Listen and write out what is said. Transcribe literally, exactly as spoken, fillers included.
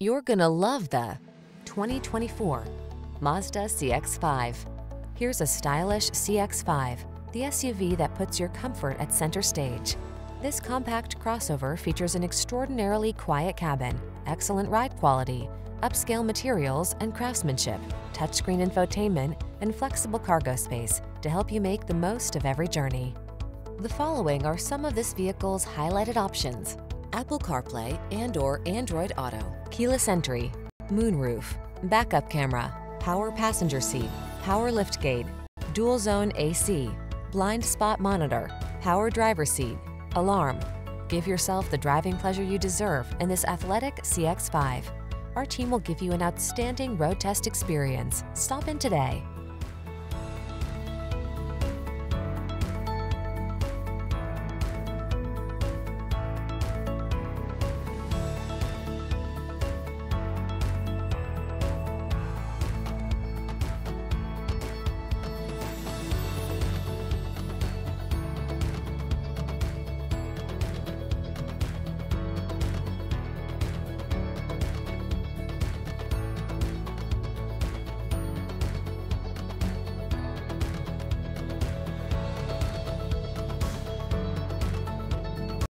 You're gonna love the twenty twenty-four Mazda C X five. Here's a stylish C X five, the S U V that puts your comfort at center stage. This compact crossover features an extraordinarily quiet cabin, excellent ride quality, upscale materials and craftsmanship, touchscreen infotainment, and flexible cargo space to help you make the most of every journey. The following are some of this vehicle's highlighted options: Apple CarPlay and or Android Auto, keyless entry, moonroof, backup camera, power passenger seat, power liftgate, dual zone A C, blind spot monitor, power driver seat, alarm. Give yourself the driving pleasure you deserve in this athletic C X five. Our team will give you an outstanding road test experience. Stop in today.